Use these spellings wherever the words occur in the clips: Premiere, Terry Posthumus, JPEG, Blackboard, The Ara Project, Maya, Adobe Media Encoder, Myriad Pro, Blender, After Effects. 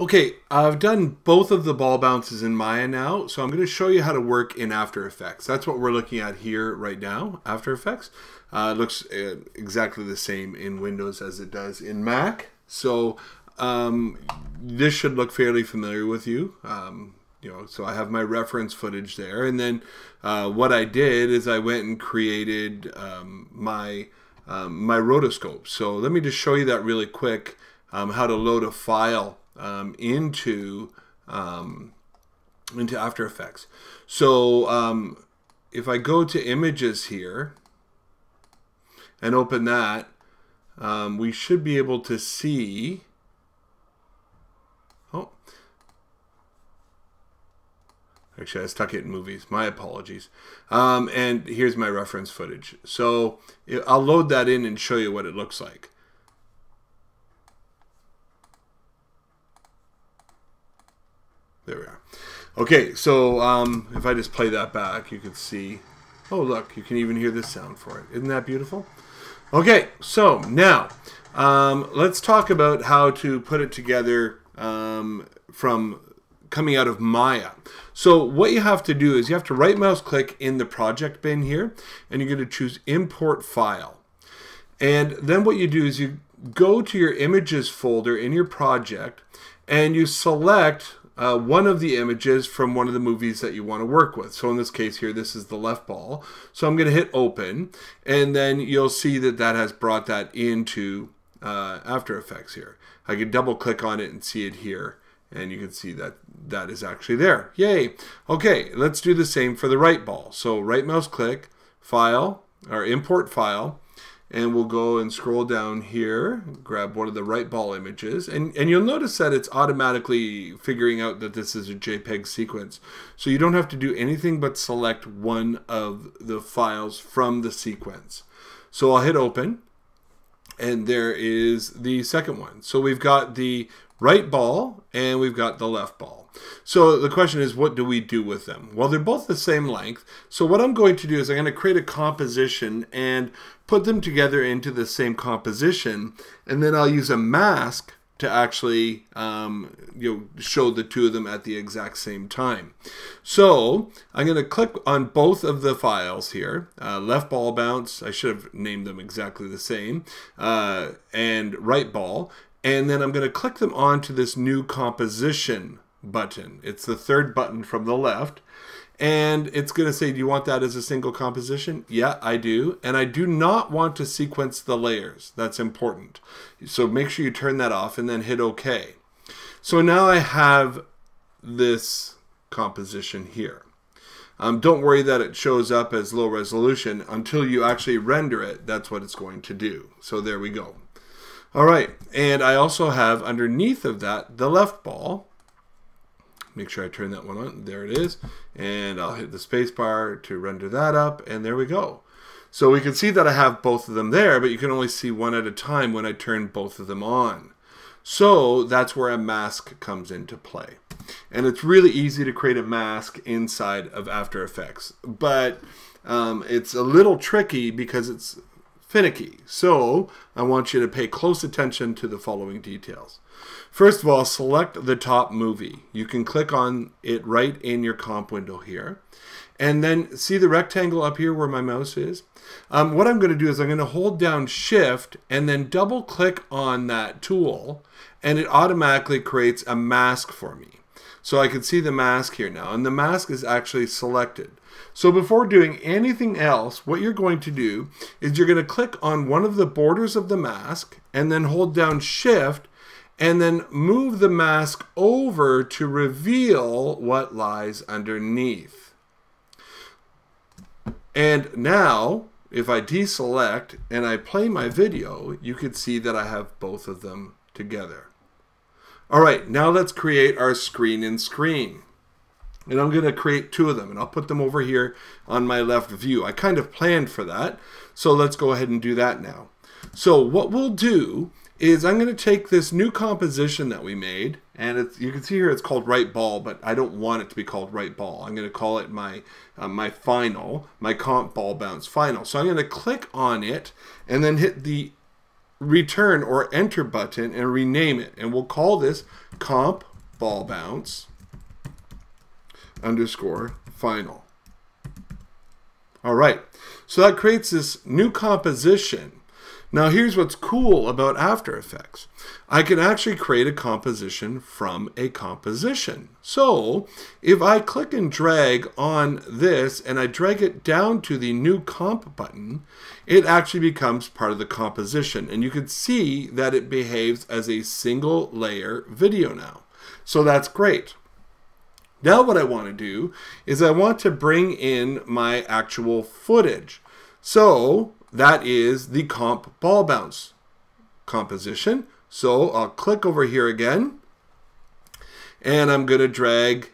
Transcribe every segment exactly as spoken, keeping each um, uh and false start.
Okay, I've done both of the ball bounces in Maya now, so I'm going to show you how to work in After Effects. That's what we're looking at here right now, After Effects. Uh, it looks uh, exactly the same in Windows as it does in Mac. So um, this should look fairly familiar with you. Um, you know, so I have my reference footage there. And then uh, what I did is I went and created um, my, um, my rotoscope. So let me just show you that really quick, um, how to load a file Um, into um, into After Effects. So um, if I go to images here and open that, um, we should be able to see. Oh, actually, I stuck it in movies. My apologies. Um, and here's my reference footage. So I'll load that in and show you what it looks like. There we are. Okay, so um, if I just play that back, you can see, oh look, you can even hear this sound for it. Isn't that beautiful? Okay, so now um, let's talk about how to put it together um, from coming out of Maya. So what you have to do is you have to right mouse click in the project bin here, and you're going to choose import file. And then what you do is you go to your images folder in your project, and you select Uh, one of the images from one of the movies that you want to work with. So in this case here, this is The Left Ball. So I'm going to hit open, and then you'll see that that has brought that into uh, After Effects here. I can double click on it and see it here, and you can see that that is actually there. Yay! Okay, let's do the same for the right ball. So right mouse click, file, or import file, and we'll go and scroll down here, grab one of the right ball images, and, and you'll notice that it's automatically figuring out that this is a JPEG sequence. So you don't have to do anything but select one of the files from the sequence. So I'll hit open, and there is the second one. So we've got the right ball and we've got the left ball. So the question is, what do we do with them? Well, they're both the same length. So what I'm going to do is I'm going to create a composition and put them together into the same composition, and then I'll use a mask to actually um, you know, show the two of them at the exact same time. So I'm going to click on both of the files here, uh, left ball bounce, I should have named them exactly the same, uh, and right ball, and then I'm going to click them onto this new composition button. It's the third button from the left. And it's going to say, do you want that as a single composition? Yeah, I do. And I do not want to sequence the layers. That's important. So make sure you turn that off and then hit OK. So now I have this composition here. Um, don't worry that it shows up as low resolution until you actually render it. That's what it's going to do. So there we go. All right. And I also have underneath of that the left ball. Make sure I turn that one on. There it is. And I'll hit the space bar to render that up. And there we go. So we can see that I have both of them there, but you can only see one at a time when I turn both of them on. So that's where a mask comes into play. And it's really easy to create a mask inside of After Effects. But um, it's a little tricky because it's finicky. So I want you to pay close attention to the following details. First of all, select the top movie. You can click on it right in your comp window here. And then see the rectangle up here where my mouse is? Um, what I'm going to do is I'm going to hold down Shift and then double click on that tool, and it automatically creates a mask for me. So I can see the mask here now, and the mask is actually selected. So before doing anything else, what you're going to do is you're going to click on one of the borders of the mask and then hold down Shift and then move the mask over to reveal what lies underneath. And now, if I deselect and I play my video, you can see that I have both of them together. All right, now let's create our screen-in-screen. And I'm going to create two of them, and I'll put them over here on my left view. I kind of planned for that, so let's go ahead and do that now. So what we'll do is I'm going to take this new composition that we made, and it's, you can see here it's called right ball, but I don't want it to be called right ball. I'm going to call it my, uh, my final, my comp ball bounce final. So I'm going to click on it and then hit the return or enter button and rename it, and we'll call this comp ball bounce underscore final. All right, so that creates this new composition. Now here's what's cool about After Effects. I can actually create a composition from a composition. So if I click and drag on this and I drag it down to the new comp button, it actually becomes part of the composition. And you can see that it behaves as a single layer video now. So that's great. Now what I want to do is I want to bring in my actual footage. So that is the comp ball bounce composition. So I'll click over here again, and I'm going to drag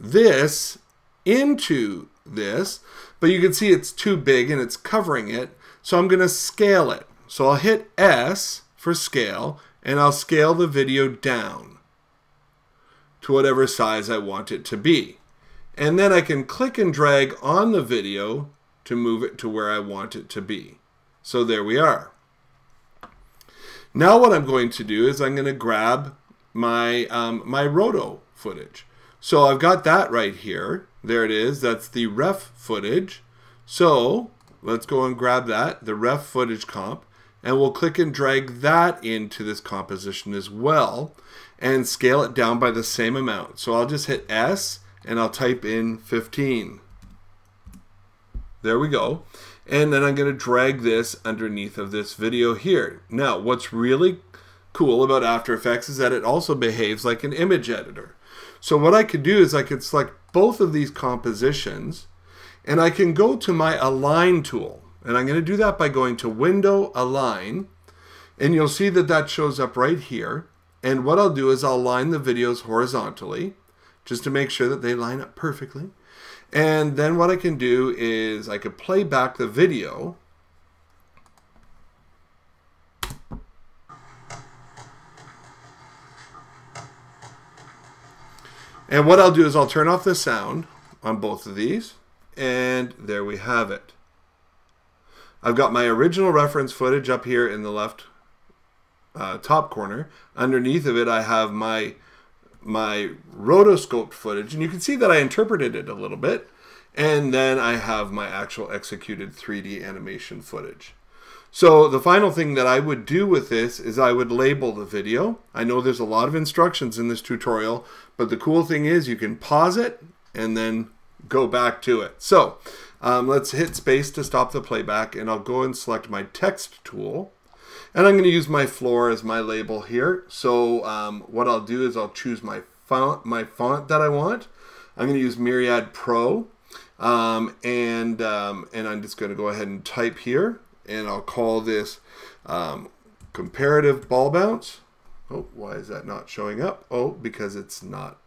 this into this, but you can see it's too big and it's covering it. So I'm going to scale it. So I'll hit S for scale, and I'll scale the video down to whatever size I want it to be. And then I can click and drag on the video to move it to where I want it to be. So there we are. Now what I'm going to do is I'm going to grab my, um, my roto footage. So I've got that right here. There it is. That's the ref footage. So let's go and grab that, the ref footage comp, and we'll click and drag that into this composition as well and scale it down by the same amount. So I'll just hit S and I'll type in fifteen. There we go. And then I'm going to drag this underneath of this video here. Now, what's really cool about After Effects is that it also behaves like an image editor. So what I could do is I could select both of these compositions, and I can go to my Align tool. And I'm going to do that by going to Window, Align. And you'll see that that shows up right here. And what I'll do is I'll align the videos horizontally, just to make sure that they line up perfectly. And then what I can do is I could play back the video. And what I'll do is I'll turn off the sound on both of these. And there we have it. I've got my original reference footage up here in the left uh, top corner. Underneath of it, I have my my rotoscoped footage, and you can see that I interpreted it a little bit, and then I have my actual executed three D animation footage. So the final thing that I would do with this is I would label the video. I know there's a lot of instructions in this tutorial, but the cool thing is you can pause it and then go back to it. So um, let's hit space to stop the playback, and I'll go and select my text tool. And I'm going to use my floor as my label here. So um, what I'll do is I'll choose my font, my font that I want. I'm going to use Myriad Pro. Um, and, um, and I'm just going to go ahead and type here. And I'll call this um, comparative ball bounce. Oh, why is that not showing up? Oh, because it's not.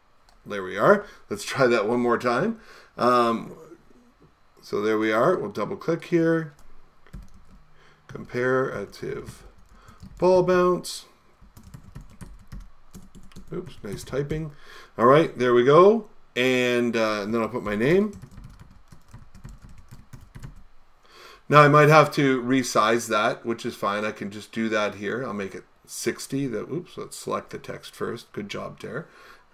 There we are. Let's try that one more time. Um, so there we are. We'll double click here. Comparative ball bounce. Oops, nice typing. All right, there we go. And, uh, and then I'll put my name. Now I might have to resize that, which is fine. I can just do that here. I'll make it sixty. That, oops, let's select the text first. Good job, Terry.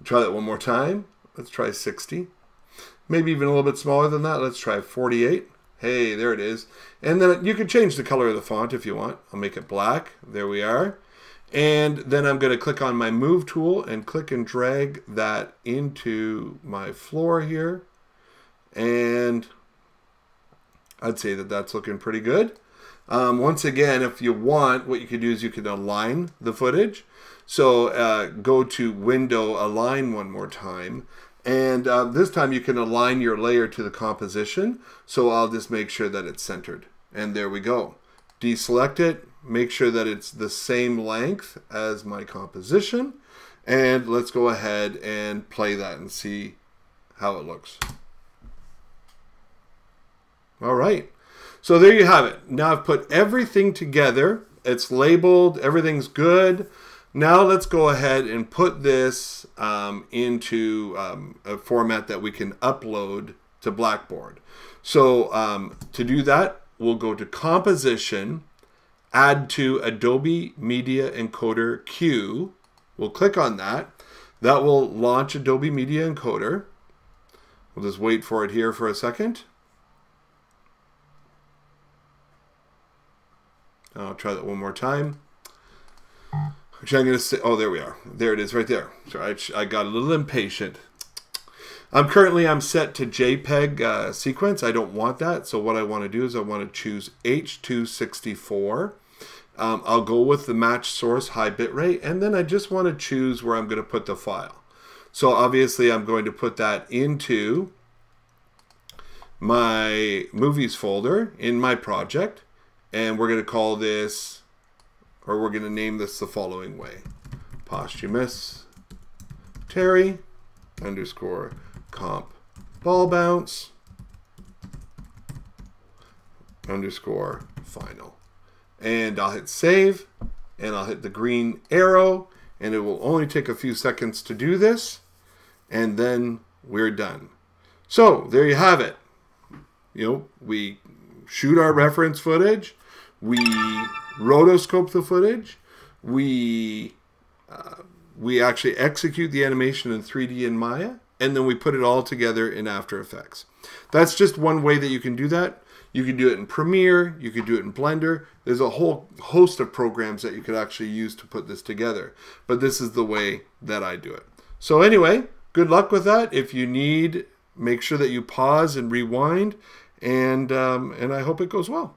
Try that one more time. Let's try sixty. Maybe even a little bit smaller than that. Let's try forty-eight. Hey, there it is. And then you can change the color of the font if you want. I'll make it black. There we are. And then I'm going to click on my move tool and click and drag that into my floor here. And I'd say that that's looking pretty good. Um, once again, if you want, what you can do is you can align the footage. So uh, go to Window, Align one more time. And uh, this time you can align your layer to the composition. So I'll just make sure that it's centered. And there we go. Deselect it. Make sure that it's the same length as my composition. And let's go ahead and play that and see how it looks. All right. So there you have it. Now I've put everything together. It's labeled. Everything's good. Now let's go ahead and put this um, into um, a format that we can upload to Blackboard. So um, to do that, we'll go to Composition, Add to Adobe Media Encoder Q. We'll click on that. That will launch Adobe Media Encoder. We'll just wait for it here for a second. I'll try that one more time. Actually, I'm going to say, oh, there we are. There it is right there. Sorry, I, I got a little impatient. I'm currently, I'm set to JPEG uh, sequence. I don't want that. So what I want to do is I want to choose H two sixty-four. Um, I'll go with the match source high bitrate, and then I just want to choose where I'm going to put the file. So obviously I'm going to put that into my movies folder in my project, and we're going to call this, or we're going to name this the following way: posthumous Terry underscore comp ball bounce underscore final. And I'll hit save, and I'll hit the green arrow, and it will only take a few seconds to do this, and then we're done. So there you have it. You know, we shoot our reference footage, we rotoscope the footage, we uh, we actually execute the animation in three D in Maya, and then we put it all together in After Effects. That's just one way that you can do that. You can do it in Premiere, you can do it in Blender. There's a whole host of programs that you could actually use to put this together. But this is the way that I do it. So anyway, good luck with that. If you need, make sure that you pause and rewind. And, um, and I hope it goes well.